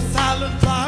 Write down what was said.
silent fire.